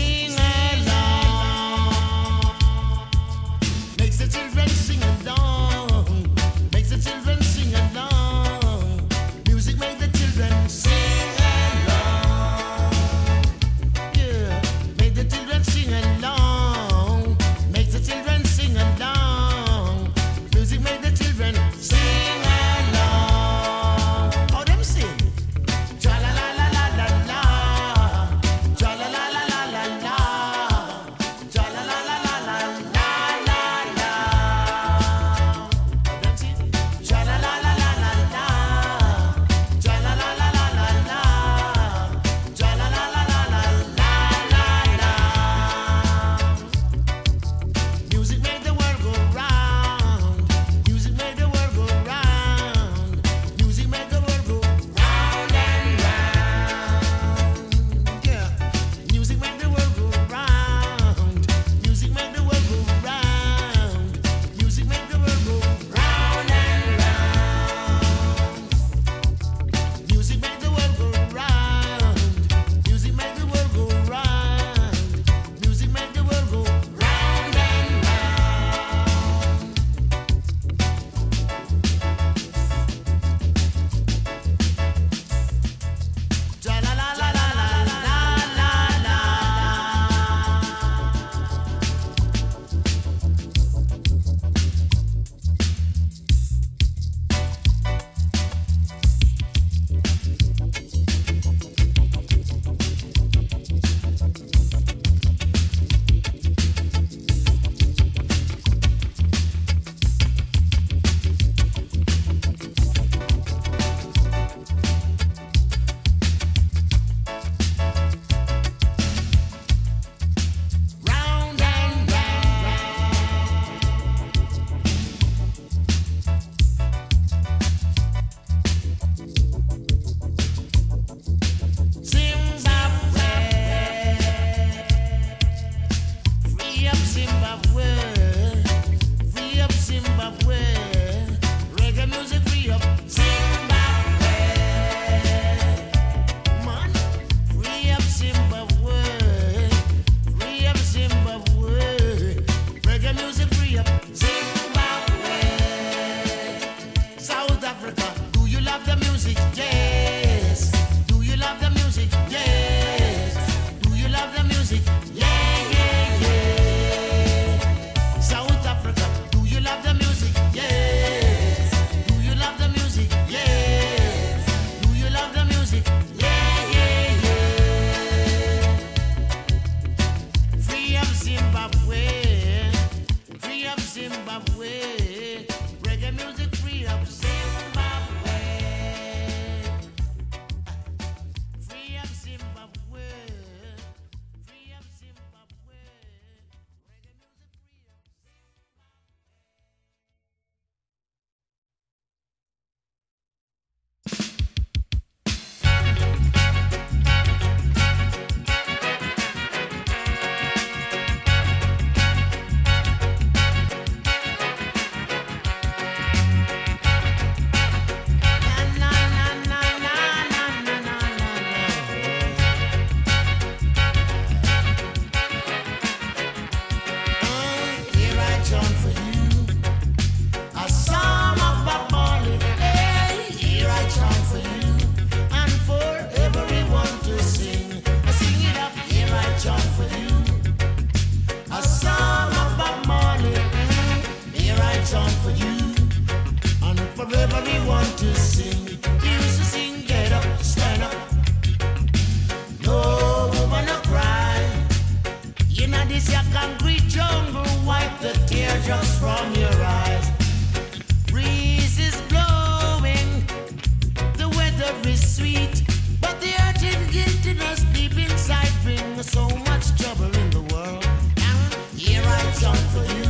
Zimbabwe. Reggae music free up Zimbabwe. Reggae music free up Zimbabwe. Free up Zimbabwe. Reggae music free up Zimbabwe. Man. Reggae music free up Zimbabwe. sweet, but the urge and guilt in us deep inside bring us so much trouble in the world. And here I chant for you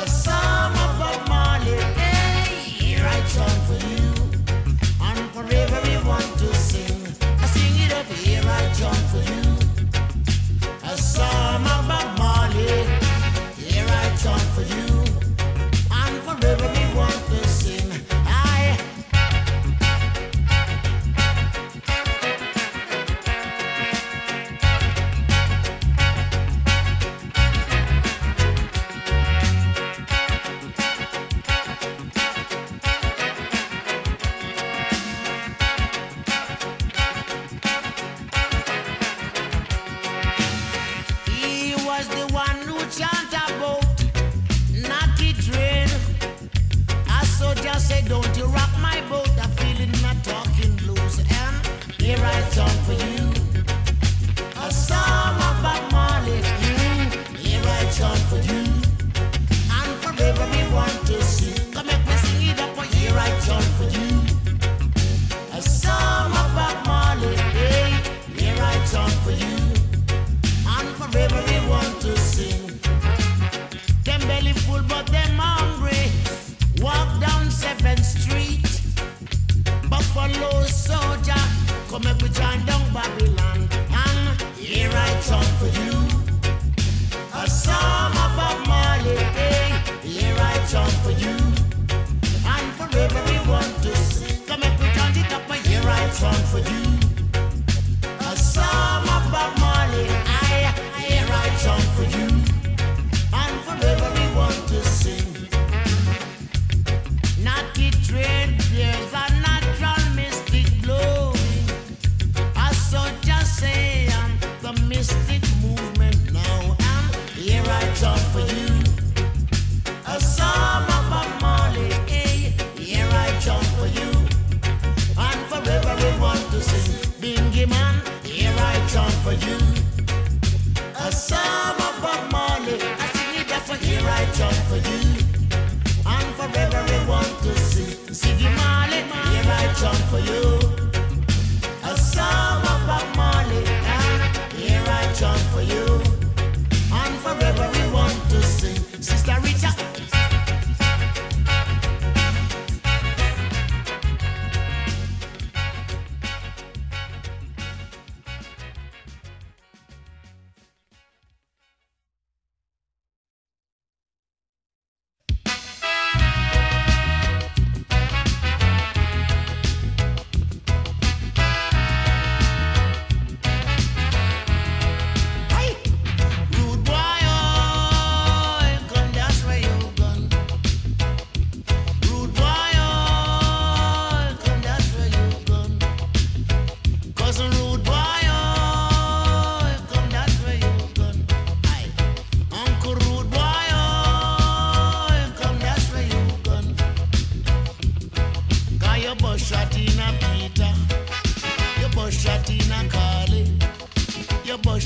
a psalm of Bob Marley. Hey, here I chant for you, and for everyone to sing. I sing it up. Here I chant for you a psalm of Bob Marley. Here I chant for you, and for everyone to sing.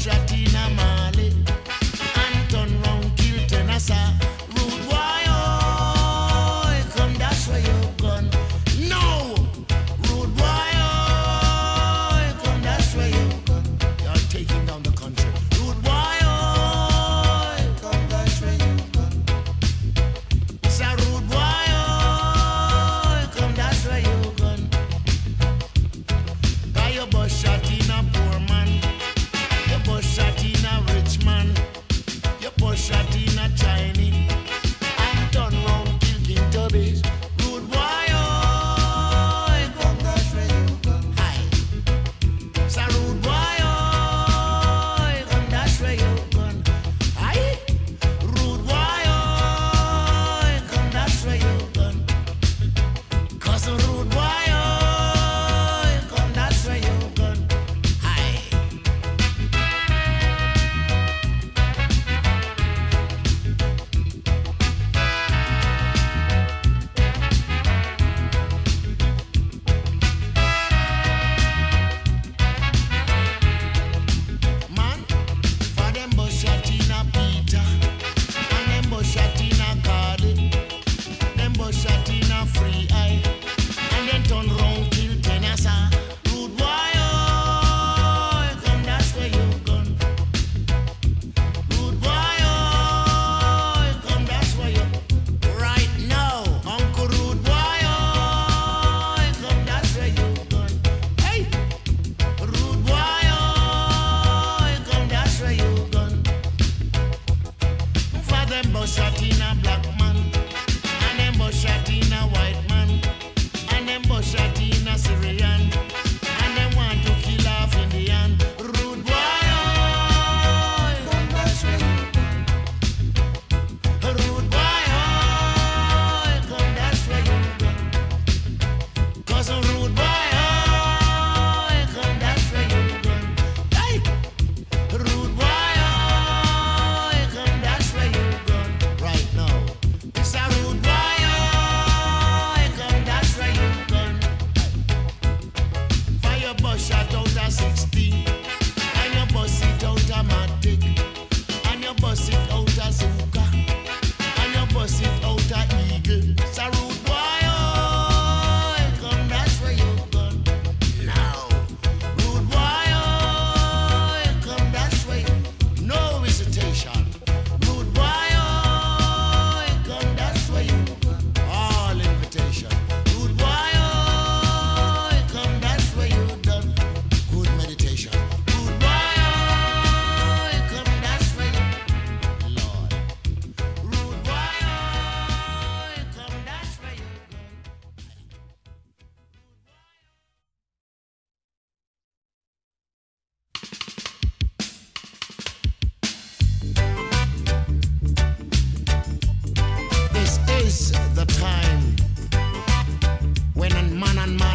Shot in a poor man, you bust shot in a rich man.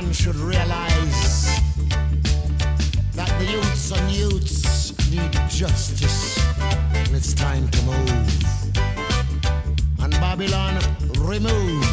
man should realize that the youths on youths need justice, and it's time to move. And Babylon, remove.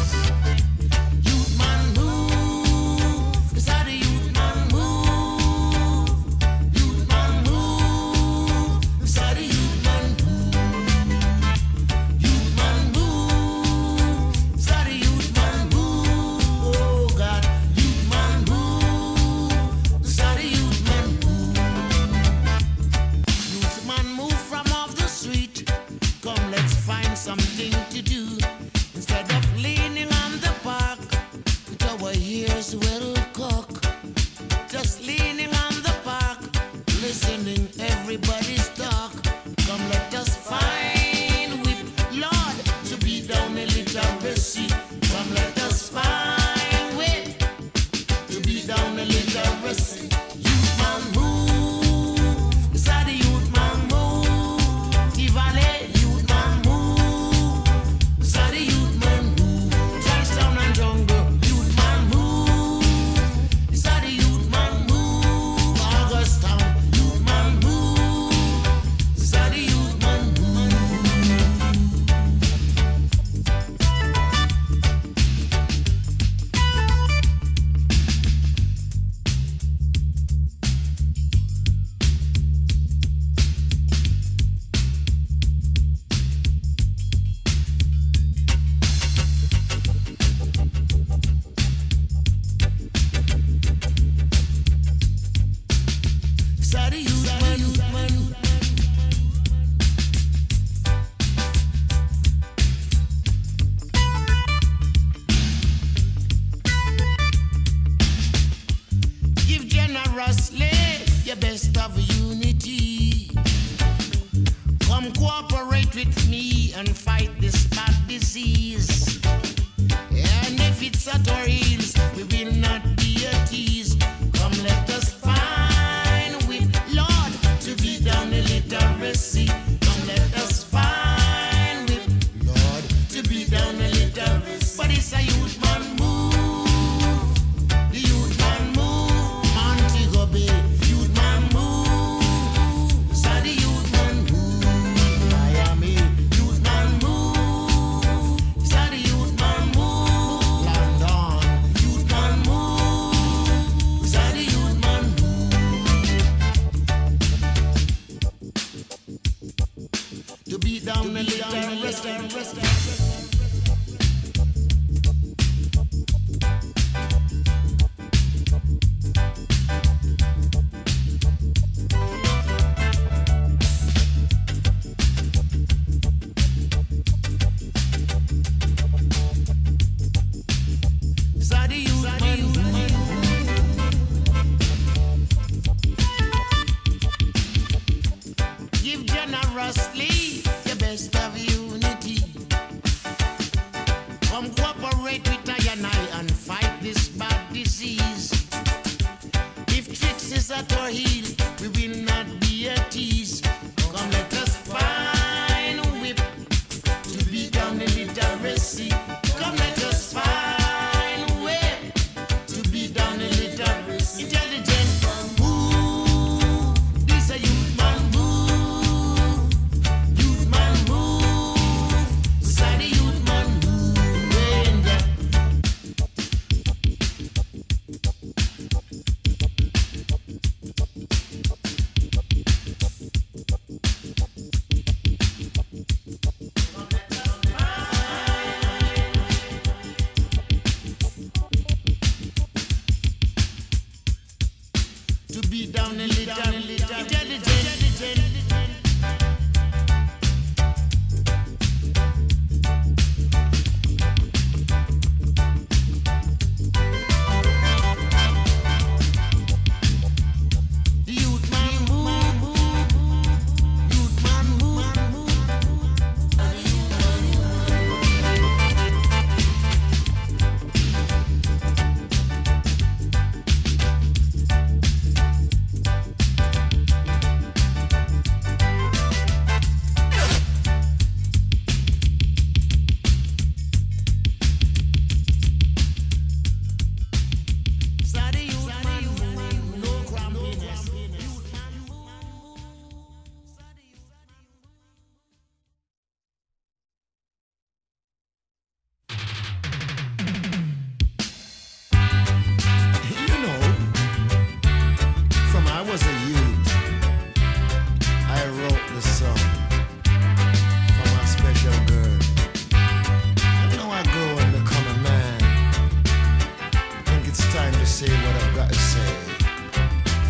time to say what I've got to say.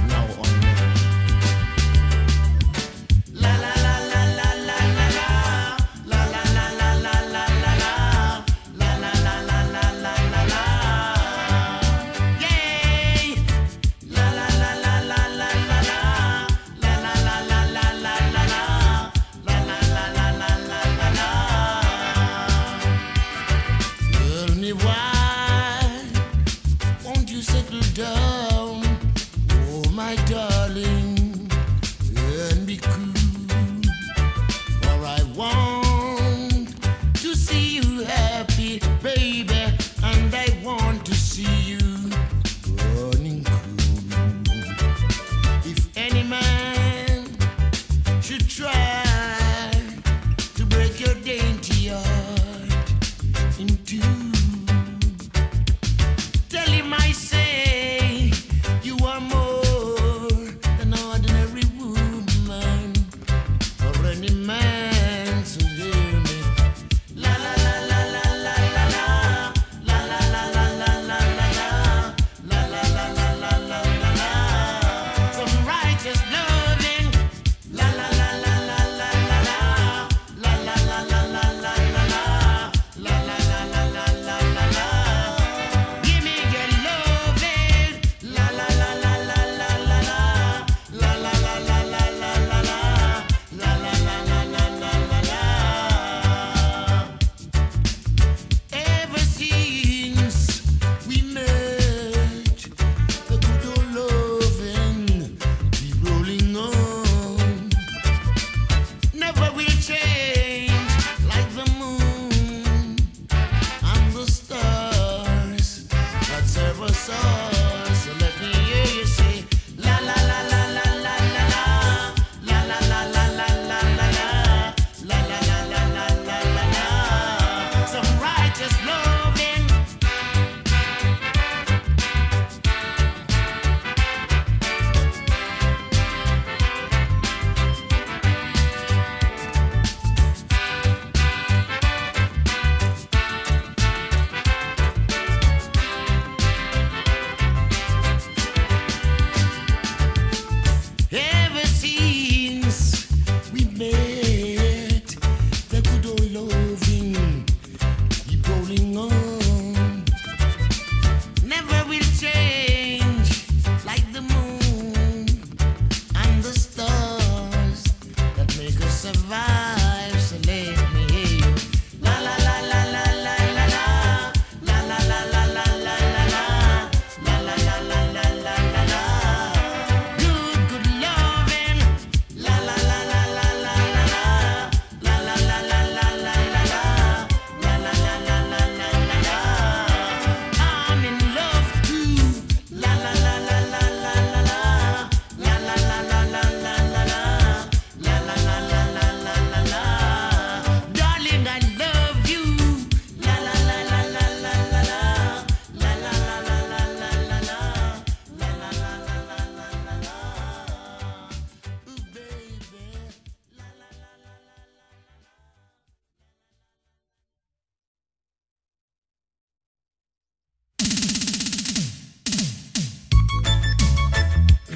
Now or never. La la la la la la la la la la la la la la la la la la la la la. Yay! La la la la la la la la la la la la la la la la la la la. Tell me why. Down, oh my darling, and be cool, for I want to see you happy, baby, and I want to see you running cool. If any man should try to break your dainty heart in two, tell him I say.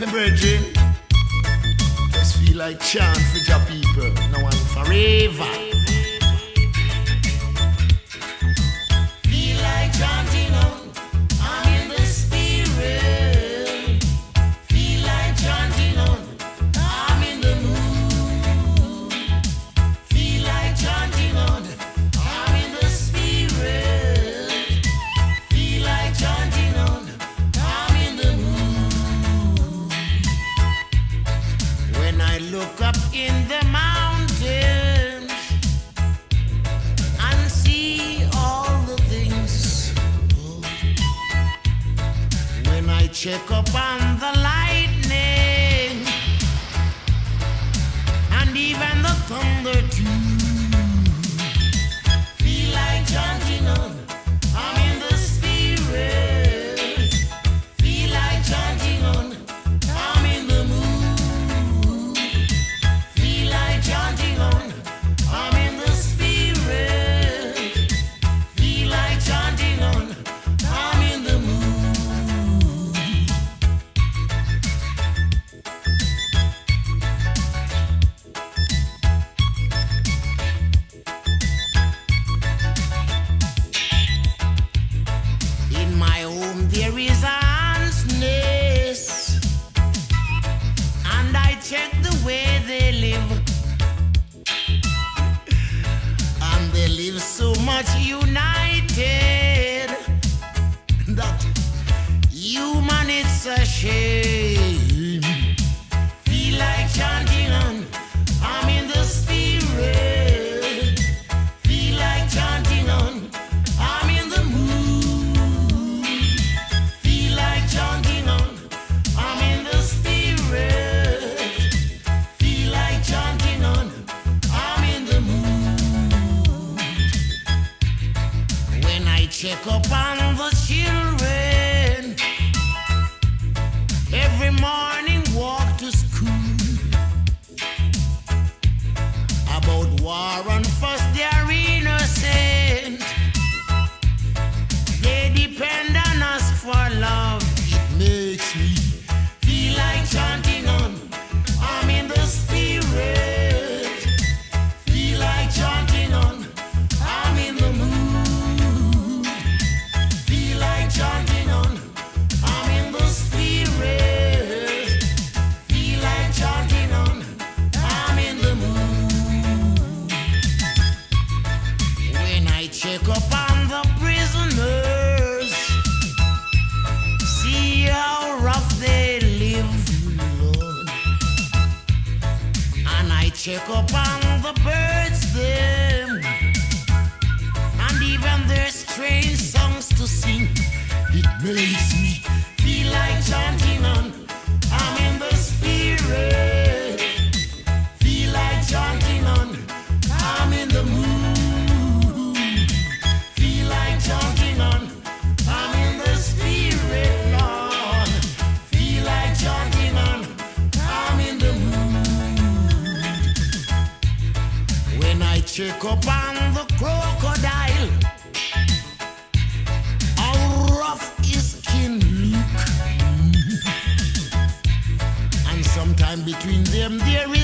Virgin, just feel like chant with your people now and forever. Feel like chanting on, I'm in the spirit. Feel like chanting on, I'm in the mood. Feel like chanting on, I'm in the spirit. Feel like chanting on. Look up in the mountains and see all the things. When I check up on the lightning and even the thunder too, feel like chanting on. I'm in the spirit. Feel like chanting on. Feel like chanting on, I'm in the mood. there is honestness, and I check the way they live, and they live so much united that human, it's a shame. Feel like chanting on, I'm in the spirit. Check up on the children, every morning walk to school, about war and fuss they're innocent, they depend on us for love. It makes me feel like chanting on, I'm in the spirit, feel like chanting on, I'm in the mood. Chanting on, I'm in the spirit. Feel like chanting on, I'm in the mood. When I check up on the prisoners, see how rough they live, Lord. And I check up on the birds them, and even their strange songs to sing. It makes me feel like chanting on, I'm in the spirit. Feel like chanting on, I'm in the mood. Feel like chanting on, I'm in the spirit, Lord. Feel like chanting on, I'm in the mood. When I check up on the crocodile, between them there is